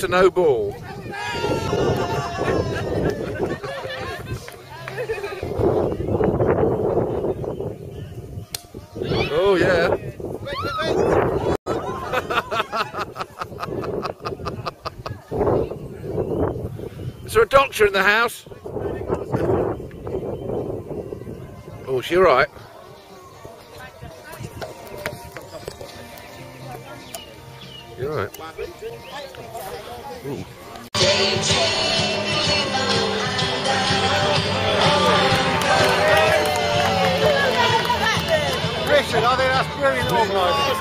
that's a no ball. Oh yeah. Is there a doctor in the house? Oh, is she all right? You're all right. Ooh. Richard, I think that's brilliant organised.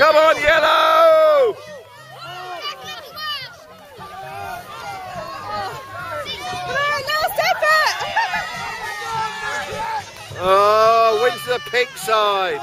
Come on, yellow! Oh, wins the pink side.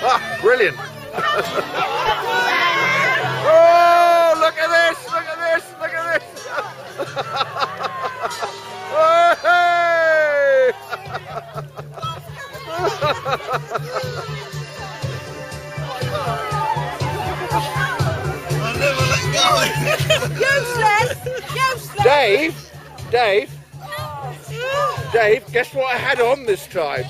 Ah, brilliant. Oh, look at this, look at this, look at this. Oh, hey. I'll never let go. Useless, useless. Dave, guess what I had on this time?